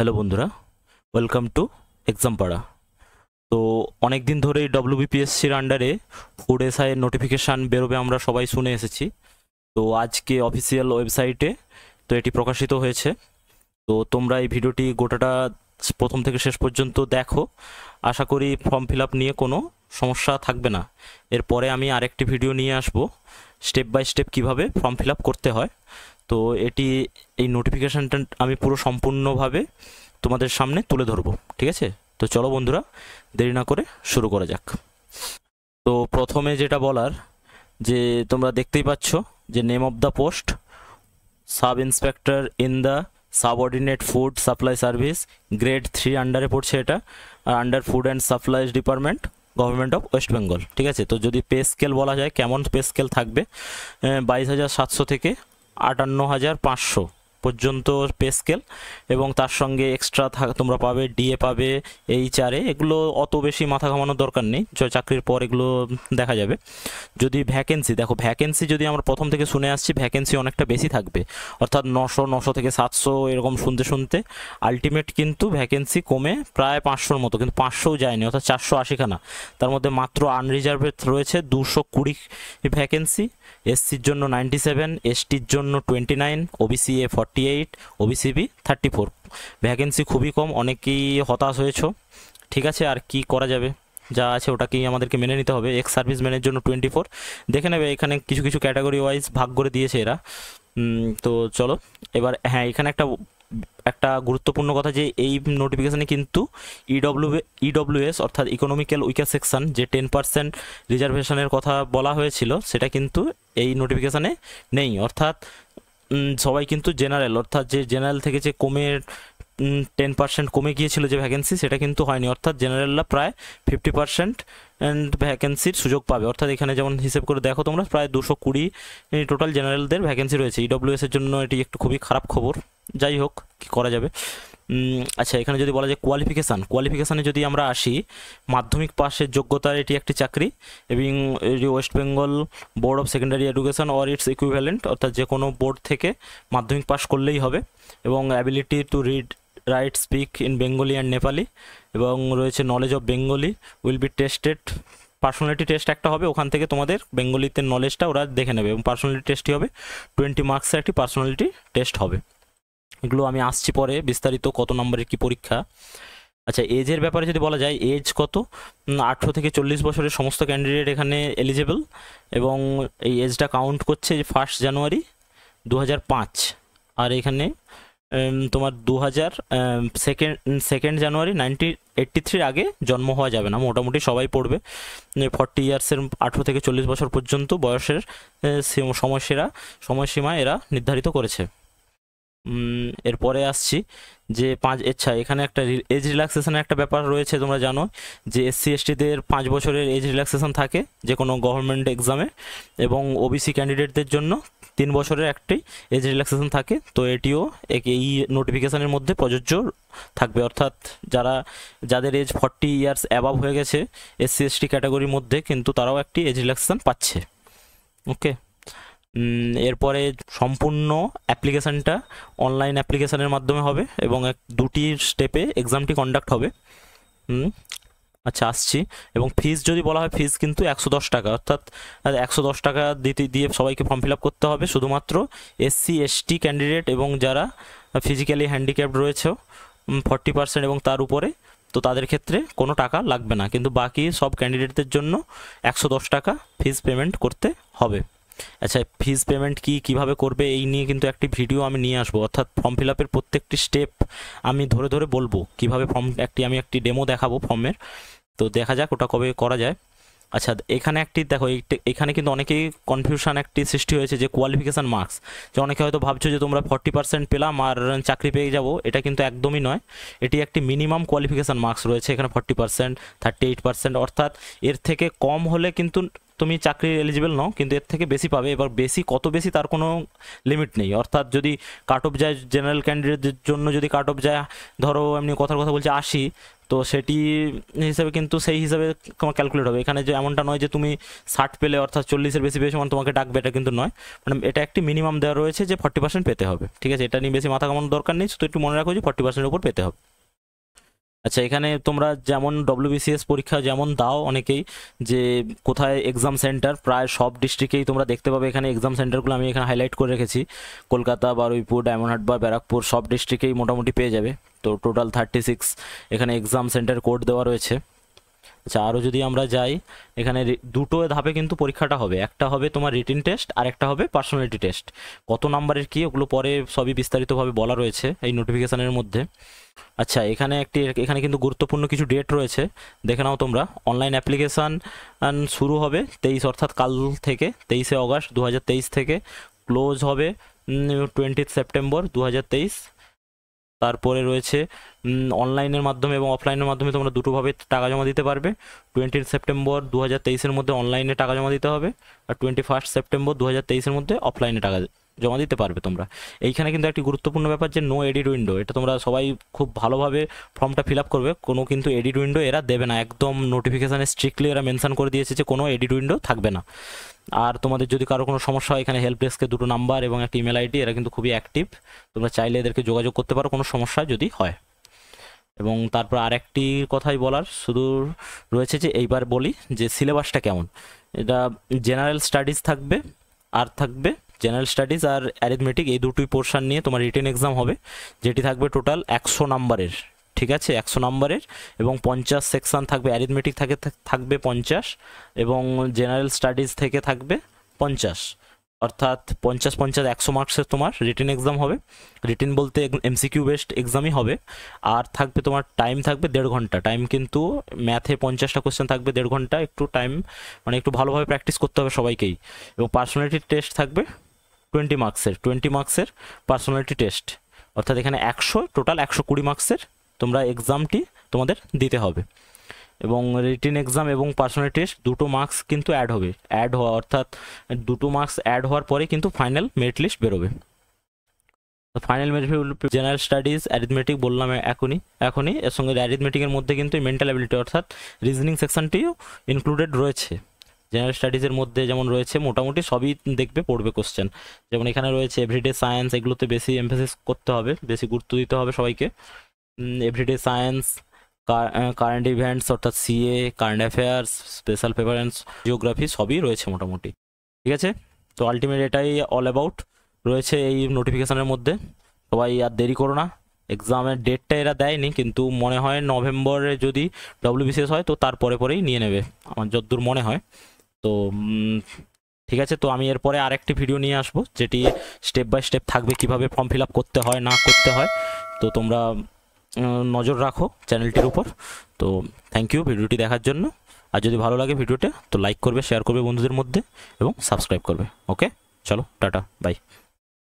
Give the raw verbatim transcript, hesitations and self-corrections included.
Hello बंधुरा welcome to exam पाड़ा। तो अनेक दिन धरे डब्ल्यूबीपीएससीर अंडारे फूड एसआई नोटिफिकेशन बेरोबे आमरा सबाई शुने एसेछि। तो आज के अफिसियल वेबसाइटे तो एटी प्रकाशित होयेछे। तो तोमरा एई भिडियोटी गोटाटा प्रथम थेके शेष पर्यन्त देखो, आशा करी फर्म फिलआप निये कोनो समस्या थाकबे ना। एरपरे आमी आरेकटी भिडियो निये आसबो स्टेप बाई स्टेप किभाबे फर्म फिलआप करते हय। तो एटी এই নোটিফিকেশনটা আমি পুরো সম্পূর্ণভাবে তোমাদের সামনে তুলে ধরব, ঠিক আছে? তো চলো বন্ধুরা, দেরি না করে শুরু করা যাক। তো প্রথমে যেটা বলার, যে তোমরা দেখতেই পাচ্ছ যে name of the post sub inspector in the subordinate food supply service grade three আন্ডারে পড়ছে এটা, আর under food and supplies department government of West Bengal, ठीक है? तो जो पे स्केल बला जाए केमन पे स्केल थाकबे बाईस हज़ार सातशो थेके आठान्न हज़ार पाँचशो पर्यन्त पे स्केल एवं तार संगे एक्सट्रा तोमरा पाबे डीए पाबे एचआर ए, एगुलो अत बेशी माथा घामानोर दरकार नेई, चाकरिर पर एगुलो देखा जाबे। जोदि भैकेंसि देखो, भैकेंसि जोदि आमरा प्रथम थेके शुने आसछि भैकेंसि अनेकटा बेशी थाकबे, अर्थात नौशो नौशो थेके सातशो एरकम शुनते शुनते आल्टिमेट किन्तु भैकेंसि कमे प्राय पाँचशोर मतो, किन्तु पाँचशो जायनि, अर्थात चारशो आशी खाना, तार मध्ये मात्र आनरिजार्भेड रयेछे दुशो कुड़ी भैकेंसि। एससिर जन्य नाइनटी सेभेन, एसटिर जन्य twenty nine, OBC A forty eight, OBC B thirty four. Vacancy खूबी कम, अनेकेई हताश होयेछो, ठीक आछे? आर कि करा जाबे, जा आछे ओटाकेई आमादेरके मेने निते होबे। एक्स सार्विसम्यानेर जोन्नो चौबीस देखे नेबे, एखाने किछु किछु कैटागरि वाइज भाग करे दिएछे एरा। तो चलो एबार हाँ, एखाने एकटा একটা গুরুত্বপূর্ণ কথা যে এই নোটিফিকেশনে কিন্তু ইডব্লিউএস অর্থাৎ ইকোনমিক্যাল উইকার সেকশন যে টেন পার্সেন্ট রিজার্ভেশনের কথা বলা হয়েছিল সেটা কিন্তু এই নোটিফিকেশনে নেই, অর্থাৎ সবাই কিন্তু জেনারেল অর্থাৎ যে জেনারেল থেকে যে কমে টেন পার্সেন্ট কমে গিয়েছিল যে ভ্যাকেন্সি সেটা কিন্তু হয়নি, অর্থাৎ জেনারেলরা প্রায় ফিফটি পার্সেন্ট ভ্যাকেন্সির সুযোগ পাবে। অর্থাৎ এখানে যেমন হিসেব করে দেখো তোমরা প্রায় দুশো কুড়ি টোটাল জেনারেলদের ভ্যাকেন্সি রয়েছে। ইডব্লিউএস এর জন্য এটি একটু খুবই খারাপ খবর, যাই হোক কি করা যাবে। আচ্ছা, এখানে যদি বলা যায় কোয়ালিফিকেশান, কোয়ালিফিকেশানে যদি আমরা আসি মাধ্যমিক পাশের যোগ্যতার এটি একটি চাকরি এবং West Bengal board of secondary education or its equivalent, অর্থাৎ যে কোনো বোর্ড থেকে মাধ্যমিক পাশ করলেই হবে, এবং ability to read write speak in Bengali and Nepali, এবং রয়েছে knowledge of Bengali will be tested. Personality test একটা হবে, ওখান থেকে তোমাদের বেঙ্গলিতে নলেজটা ওরা দেখে নেবে, এবং পার্সোনালিটি টেস্টই হবে টোয়েন্টি মার্কসের একটি পার্সোনালিটি টেস্ট হবে। এগুলো আমি আসছি পরে বিস্তারিত কত নম্বরের কি পরীক্ষা। আচ্ছা, এজের ব্যাপারে যদি বলা যায় এজ কত, আঠেরো থেকে চল্লিশ বছরের সমস্ত ক্যান্ডিডেট এখানে এলিজেবল, এবং এই এজটা কাউন্ট করছে ফার্স্ট জানুয়ারি দু হাজার পাঁচ, আর এখানে তোমার দু হাজার second second January nineteen eighty থ্রির আগে জন্ম হওয়া যাবে না, মোটামুটি সবাই পড়বে। ফর্টি ইয়ার্সের আঠেরো থেকে চল্লিশ বছর পর্যন্ত বয়সের সময়সীমা সময়সীমা এরা নির্ধারিত করেছে। এরপরে আসছি যে পাঁচ, আচ্ছা এখানে একটা এজ রিল্যাক্সেশনের একটা ব্যাপার রয়েছে, তোমরা জানো যে এসসি এসটিদের পাঁচ বছরের এজ রিল্যাক্সেশন থাকে যে কোনো গভর্নমেন্ট এক্সামে, এবং ওবিসি ক্যান্ডিডেটদের জন্য তিন বছরের একটি এজ রিল্যাক্সেশন থাকে। তো এটিও এই নোটিফিকেশানের মধ্যে প্রযোজ্য থাকবে, অর্থাৎ যারা যাদের এজ ফর্টি ইয়ার্স অ্যাবাভ হয়ে গেছে এসসি এসটি ক্যাটাগরির মধ্যে কিন্তু তারাও একটি এজ রিল্যাক্সেশন পাচ্ছে, ওকে? এরপরে সম্পূর্ণ অ্যাপ্লিকেশানটা অনলাইন অ্যাপ্লিকেশানের মাধ্যমে হবে, এবং এক দুটি স্টেপে এক্সামটি কন্ডাক্ট হবে। আচ্ছা আসছি, এবং ফিজ যদি বলা হয় ফিজ কিন্তু একশো দশ টাকা, অর্থাৎ একশো দশ টাকা দিতে দিয়ে সবাইকে ফর্ম ফিল আপ করতে হবে, শুধুমাত্র এসসি এসটি ক্যান্ডিডেট এবং যারা ফিজিক্যালি হ্যান্ডিক্যাপড রয়েছে ফর্টি পার্সেন্ট এবং তার উপরে, তো তাদের ক্ষেত্রে কোনো টাকা লাগবে না, কিন্তু বাকি সব ক্যান্ডিডেটদের জন্য একশো দশ টাকা ফিজ পেমেন্ট করতে হবে। আচ্ছা, ফিজ পেমেন্ট কি কিভাবে করবে এই নিয়ে কিন্তু একটি ভিডিও আমি নিয়ে আসবো, অর্থাৎ ফর্ম ফিল আপের প্রত্যেকটি স্টেপ আমি ধরে ধরে বলবো কিভাবে ফর্ম একটি আমি একটি ডেমো দেখাবো ফর্মের। তো দেখা যাক ওটা কবে করা যায়। আচ্ছা, এখানে একটি দেখো, এখানে কিন্তু অনেকেই কনফিউশন একটি সৃষ্টি হয়েছে যে কোয়ালিফিকেশান মার্কস, যে অনেকে হয়তো ভাবছো যে তোমরা ফর্টি পার্সেন্ট পেলাম আর চাকরি পেয়ে যাবো, এটা কিন্তু একদমই নয়। এটি একটি মিনিমাম কোয়ালিফিকেশান মার্কস রয়েছে এখানে forty percent thirty eight percent, অর্থাৎ এর থেকে কম হলে কিন্তু তুমি চাকরির এলিজিবল নও কিন্তু এর থেকে বেশি পাবে। এবার বেশি কত বেশি তার কোনো লিমিট নেই, অর্থাৎ যদি কাট অফ যায় জেনারেল ক্যান্ডিডেটদের জন্য, যদি কাট অফ যায় ধরো এমনি কথার কথা বলছে আশি, তো সেটি হিসাবে কিন্তু সেই হিসাবে তোমার ক্যালকুলেট হবে। এখানে যে এমনটা নয় যে তুমি ষাট পেলে অর্থাৎ চল্লিশের বেশি পেয়ে সমান তোমাকে ডাকবে, এটা কিন্তু নয়। মানে এটা একটি মিনিমাম দেওয়া রয়েছে যে ফর্টি পার্সেন্ট পেতে হবে, ঠিক আছে? এটা নিয়ে বেশি মাথা কামানোর দরকার নেই, শুধু একটু মনে রাখো যে ফর্টি পার্সেন্টের উপর পেতে হবে। আচ্ছা, এখানে তোমরা যেমন ডব্লিউবিসিএস পরীক্ষা যেমন দাও অনেকেই যে কোথায় এক্সাম সেন্টার, প্রায় সব ডিস্ট্রিক্টেই তোমরা দেখতে পাবে এখানে এক্সাম সেন্টারগুলো আমি এখানে হাইলাইট করে রেখেছি। কলকাতা, বারুইপুর, ডায়মন্ডহাট বা ব্যারাকপুর সব ডিস্ট্রিক্টেই মোটামুটি পেয়ে যাবে। তো টোটাল থার্টি সিক্স এখানে এক্সাম সেন্টার কোড দেওয়া রয়েছে। আচ্ছা, আরও যদি আমরা যাই, এখানে দুটো ধাপে কিন্তু পরীক্ষাটা হবে, একটা হবে তোমার রিটিন টেস্ট আর একটা হবে পার্সোনালিটি টেস্ট। কত নাম্বারের কী ওগুলো পরে সবই বিস্তারিতভাবে বলা রয়েছে এই নোটিফিকেশানের মধ্যে। আচ্ছা, এখানে একটি এখানে কিন্তু গুরুত্বপূর্ণ কিছু ডেট রয়েছে, দেখে নাও তোমরা। অনলাইন অ্যাপ্লিকেশান শুরু হবে তেইশ অর্থাৎ কাল থেকে, তেইশে অগাস্ট দু হাজার তেইশ থেকে। ক্লোজ হবে টোয়েন্টিথ সেপ্টেম্বর দু হাজার তেইশ। তারপরে রয়েছে অনলাইনের মাধ্যমে এবং অফলাইনের মাধ্যমে তোমরা দুটোভাবে টাকা জমা দিতে পারবে। টোয়েন্টি সেপ্টেম্বর দু হাজার তেইশের মধ্যে অনলাইনে টাকা জমা দিতে হবে, আর টোয়েন্টি ফার্স্ট সেপ্টেম্বর দু হাজার তেইশের মধ্যে অফলাইনে টাকা জমা দিতে পারবে তোমরা। এইখানে কিন্তু একটি গুরুত্বপূর্ণ ব্যাপার যে নো এডিট উইন্ডো, এটা তোমরা সবাই খুব ভালোভাবে ফর্মটা ফিল আপ করবে। কোনো কিন্তু এডিট উইন্ডো এরা দেবে না, একদম নোটিফিকেশানে স্ট্রিক্টলি এরা মেনশান করে দিয়েছে যে কোনো এডিট উইন্ডো থাকবে না। আর তোমাদের যদি কারো কোনো সমস্যা হয়, এখানে হেল্প ডেস্কে দুটো নাম্বার এবং একটা ইমেল আইডি, এরা কিন্তু খুবই অ্যাক্টিভ, তোমরা চাইলে এদেরকে যোগাযোগ করতে পারো কোনো সমস্যা যদি হয়। এবং তারপর আরেকটি কথাই বলার শুধু রয়েছে যে এইবার বলি যে সিলেবাসটা কেমন। এটা জেনারেল স্টাডিজ থাকবে, আর থাকবে জেনারেল স্টাডিজ আর অ্যারিথমেটিক, এই দুটোই পোর্শান নিয়ে তোমার রিটেন এক্সাম হবে, যেটি থাকবে টোটাল একশো নাম্বারের, ঠিক আছে? একশো নাম্বারের এবং পঞ্চাশ সেকশান থাকবে। অ্যারিথমেটিক থাকে থাকবে পঞ্চাশ এবং জেনারেল স্টাডিজ থেকে থাকবে পঞ্চাশ, অর্থাৎ পঞ্চাশ পঞ্চাশ একশো মার্কসের তোমার রিটেন এক্সাম হবে। রিটেন বলতে এমসিকিউ বেসড এক্সামই হবে। আর থাকবে তোমার টাইম থাকবে দেড় ঘন্টা টাইম, কিন্তু ম্যাথে পঞ্চাশটা কোশ্চেন থাকবে দেড় ঘন্টা, একটু টাইম মানে একটু ভালোভাবে প্র্যাকটিস করতে হবে সবাইকেই। এবং পার্সোনালিটি টেস্ট থাকবে টোয়েন্টি মার্কসের, টোয়েন্টি মার্কসের পার্সোনালিটি টেস্ট, অর্থাৎ এখানে একশো টোটাল একশো কুড়ি মার্কসের তোমরা এক্সামটি তোমাদের দিতে হবে। এবং রিটেন এক্সাম এবং পার্সোনাল টেস্ট দুটো মার্কস কিন্তু অ্যাড হবে, অ্যাড হওয়া অর্থাৎ দুটো মার্কস অ্যাড হওয়ার পরে কিন্তু ফাইনাল মেরিট লিস্ট বেরোবে। Final merit general studies arithmetic বললাম এখনই এখনই এর সঙ্গে অ্যারিথমেটিকের মধ্যে কিন্তু মেন্টাল অ্যাবিলিটি অর্থাৎ রিজনিং সেকশনটিও ইনক্লুডেড রয়েছে। জেনারেল স্টাডিজের মধ্যে যেমন রয়েছে মোটামুটি সবই দেখবে, পড়বে কোশ্চেন, যেমন এখানে রয়েছে এভরিডে সায়েন্স, এগুলোতে বেশি এমফেসিস করতে হবে, বেশি গুরুত্ব দিতে হবে সবাইকে। এভরিডে সায়েন্স, কারেন্ট ইভেন্টস অর্থাৎ CA, current affairs, special preference, geography সবই রয়েছে মোটামুটি, ঠিক আছে? তো আলটিমেট এটাই অল অ্যাবাউট রয়েছে এই নোটিফিকেশানের মধ্যে। সবাই আর দেরি করো না, এক্সামের ডেটটা এরা দেয়নি কিন্তু মনে হয় নভেম্বরে যদি ডব্লিউবিসিএস হয় তো তারপরে পরেই নিয়ে নেবে আমার যতদূর মনে হয়। তো ঠিক আছে, তো আমি এরপরে আরেকটি ভিডিও নিয়ে আসব যেটি স্টেপ বাই স্টেপ থাকবে কিভাবে ফর্ম ফিল আপ করতে হয় না করতে হয়। তো তোমরা নজর রাখো চ্যানেলটির উপর। তো থ্যাংক ইউ ভিডিওটি দেখার জন্য, আর যদি ভালো লাগে ভিডিওটা তো লাইক করবে, শেয়ার করবে বন্ধুদের মধ্যে এবং সাবস্ক্রাইব করবে। ওকে, চলো টাটা, বাই।